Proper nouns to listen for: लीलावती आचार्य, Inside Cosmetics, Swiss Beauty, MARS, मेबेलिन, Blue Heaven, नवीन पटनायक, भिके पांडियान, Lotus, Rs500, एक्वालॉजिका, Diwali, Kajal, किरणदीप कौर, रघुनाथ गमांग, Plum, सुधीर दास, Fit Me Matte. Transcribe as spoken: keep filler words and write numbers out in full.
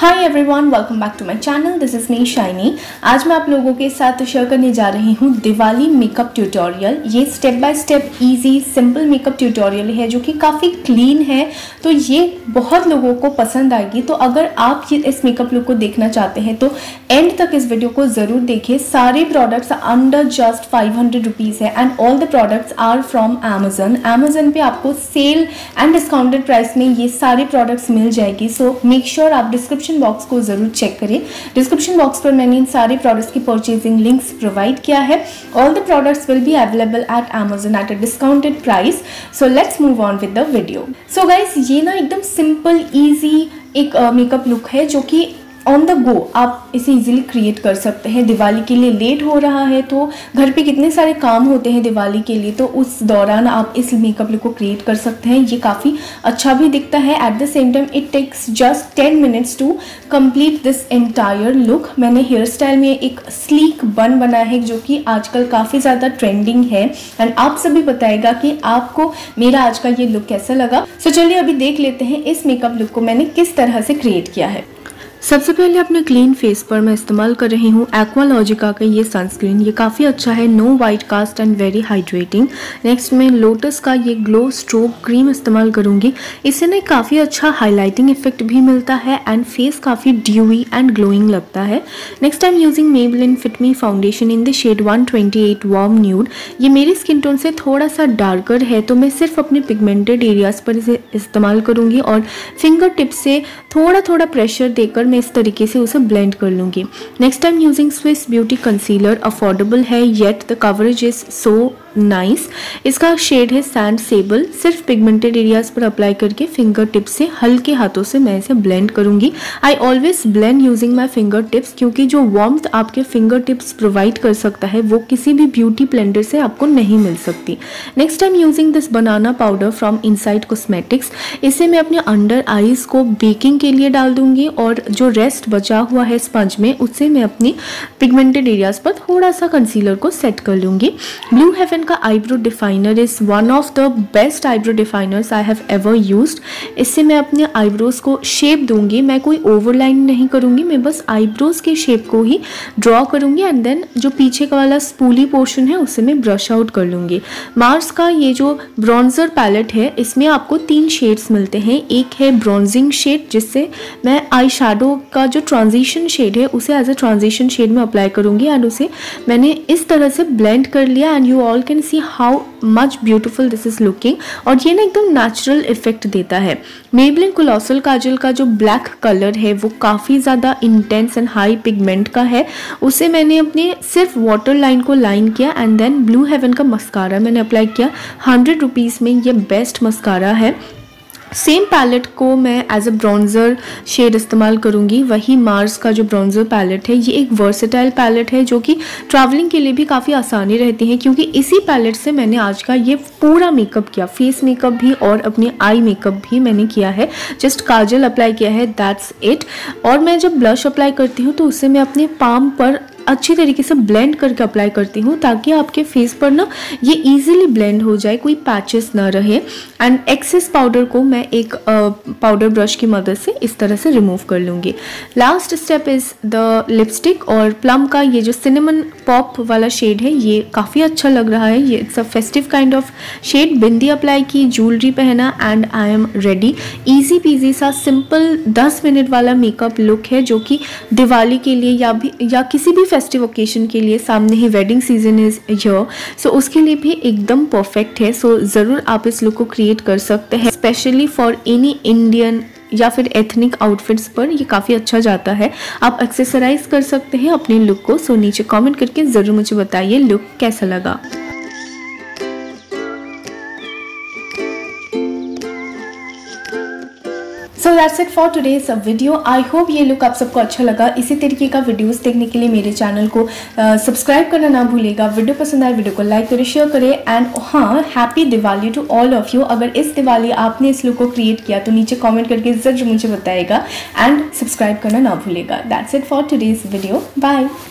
Hi everyone, welcome back to my channel. This is me Shiny. आज मैं आप लोगों के साथ शेयर करने जा रही हूँ दिवाली मेकअप ट्यूटोरियल। ये step by step easy simple makeup tutorial है जो कि काफ़ी क्लीन है, तो ये बहुत लोगों को पसंद आएगी। तो अगर आप ये इस मेकअप लुक को देखना चाहते हैं तो एंड तक इस वीडियो को ज़रूर देखिए। सारे products under just five hundred rupees है and all the products are from Amazon. Amazon पे आपको सेल एंड डिस्काउंटेड प्राइस में ये सारे प्रोडक्ट्स मिल जाएगी। सो मेक श्योर आप डिस्क्रिप्शन बॉक्स को जरूर चेक करें। डिस्क्रिप्शन बॉक्स पर मैंने इन सारे प्रोडक्ट्स की परचेजिंग लिंक्स प्रोवाइड किया है। All the products will be available at Amazon at a discounted price. So let's move on with the video. So guys, ये ना एकदम सिंपल इजी एक मेकअप uh, लुक है जो कि ऑन द गो आप इसे इजीली क्रिएट कर सकते हैं। दिवाली के लिए लेट हो रहा है तो घर पे कितने सारे काम होते हैं दिवाली के लिए, तो उस दौरान आप इस मेकअप लुक को क्रिएट कर सकते हैं। ये काफ़ी अच्छा भी दिखता है। At the same time it takes just ten minutes to complete this entire look. मैंने हेयर स्टाइल में एक स्लीक बन बनाया है जो कि आजकल काफ़ी ज़्यादा ट्रेंडिंग है एंड आप सभी बताएगा कि आपको मेरा आज का ये लुक कैसा लगा। सो चलिए अभी देख लेते हैं इस मेकअप लुक को मैंने किस तरह से क्रिएट किया है। सबसे पहले अपने क्लीन फेस पर मैं इस्तेमाल कर रही हूँ एक्वालॉजिका का ये सनस्क्रीन। ये काफ़ी अच्छा है, no white cast and very hydrating. Next मैं लोटस का ये ग्लो स्ट्रोब क्रीम इस्तेमाल करूँगी। इससे ना काफ़ी अच्छा हाइलाइटिंग इफेक्ट भी मिलता है एंड फेस काफ़ी ड्यूई एंड ग्लोइंग लगता है। Next I am using मेबेलिन fit me foundation in the shade one twenty eight warm nude. ये मेरे स्किन टोन से थोड़ा सा डार्कर है तो मैं सिर्फ अपने पिगमेंटेड एरियाज़ पर इसे इस्तेमाल करूँगी और फिंगर टिप से थोड़ा थोड़ा प्रेशर देकर मैं इस तरीके से उसे ब्लेंड कर लूँगी। Next I am using Swiss Beauty concealer. Affordable है yet the coverage is so nice. इसका शेड है सैंड सेबल। सिर्फ पिगमेंटेड एरियाज़ पर अप्लाई करके फिंगर टिप्स से हल्के हाथों से मैं इसे ब्लेंड करूँगी। I always blend using my finger tips, क्योंकि जो वार्मथ आपके फिंगर टिप्स प्रोवाइड कर सकता है वो किसी भी ब्यूटी ब्लेंडर से आपको नहीं मिल सकती। Next I am using this banana powder from inside Cosmetics. इसे मैं अपने अंडर आईज को बेकिंग के लिए डाल दूँगी और जो रेस्ट बचा हुआ है स्पंज में उससे मैं अपनी पिगमेंटेड एरियाज़ पर थोड़ा सा कंसीलर को सेट कर लूँगी। ब्लू हेवन का eyebrow definer is one of the best eyebrow definers I have ever used. इससे मैं अपने आईब्रोज़ को शेप दूंगी। मैं कोई ओवरलाइन नहीं करूँगी, मैं बस आईब्रोज़ के शेप को ही ड्रॉ करूँगी एंड देन जो पीछे का वाला स्पूली पोर्शन है उसे मैं ब्रश आउट कर लूँगी। मार्स का ये जो ब्रॉन्जर पैलेट है इसमें आपको तीन शेड्स मिलते हैं। एक है ब्रॉन्जिंग शेड जिससे मैं आई शैडो का जो ट्रांजिशन शेड है उसे एज अ ट्रांजिशन शेड में अप्लाई करूँगी एंड उसे मैंने इस तरह से ब्लेंड कर लिया and you all can see how much beautiful this is looking. और ये ना एकदम नेचुरल इफेक्ट देता है। मेबेलिन कोलोसल काजल का जो ब्लैक कलर है वो काफ़ी ज़्यादा इंटेंस एंड हाई पिगमेंट का है। उसे मैंने अपने सिर्फ वाटर लाइन को लाइन किया एंड देन ब्लू हेवन का मस्कारा मैंने अप्लाई किया। हंड्रेड रुपीज़ में ये बेस्ट मस्कारा है। सेम पैलेट को मैं एज अ ब्रॉन्जर शेड इस्तेमाल करूँगी। वही मार्स का जो ब्रॉन्जर पैलेट है ये एक वर्सेटाइल पैलेट है जो कि ट्रैवलिंग के लिए भी काफ़ी आसानी रहती है, क्योंकि इसी पैलेट से मैंने आज का ये पूरा मेकअप किया। फेस मेकअप भी और अपने आई मेकअप भी मैंने किया है। जस्ट काजल अप्लाई किया है, दैट्स इट। और मैं जब ब्लश अप्लाई करती हूँ तो उससे मैं अपने पाम पर अच्छी तरीके से ब्लेंड करके अप्लाई करती हूँ ताकि आपके फेस पर ना ये इजीली ब्लेंड हो जाए, कोई पैचेस ना रहे। एंड एक्सेस पाउडर को मैं एक पाउडर ब्रश की मदद से इस तरह से रिमूव कर लूँगी। Last step is the lipstick. और प्लम का ये जो सिनेमन पॉप वाला शेड है ये काफ़ी अच्छा लग रहा है। ये it's a festive kind of shade. Bindi apply की, ज्वेलरी पहना and I am ready. Easy peasy सा सिंपल दस मिनट वाला मेकअप लुक है जो कि दिवाली के लिए या भी या किसी भी फेस्टिव ओकेजन के लिए, सामने ही wedding season is here so उसके लिए भी एकदम परफेक्ट है। सो so, ज़रूर आप इस लुक को क्रिएट कर सकते हैं। स्पेशली फॉर एनी इंडियन या फिर एथनिक आउटफिट्स पर ये काफ़ी अच्छा जाता है। आप एक्सेसराइज कर सकते हैं अपने लुक को। सो so, नीचे कमेंट करके ज़रूर मुझे बताइए लुक कैसा लगा। So that's it for today's video. I hope ये लुक आप सबको अच्छा लगा। इसी तरीके का वीडियोस देखने के लिए मेरे चैनल को सब्सक्राइब करना ना भूलेगा। वीडियो पसंद आए वीडियो को लाइक करें, शेयर करें एंड हाँ, happy Diwali to all of you. अगर इस दिवाली आपने इस लुक को क्रिएट किया तो नीचे कमेंट करके जरूर मुझे बताएगा एंड सब्सक्राइब करना ना भूलेगा। That's it for today's video, bye.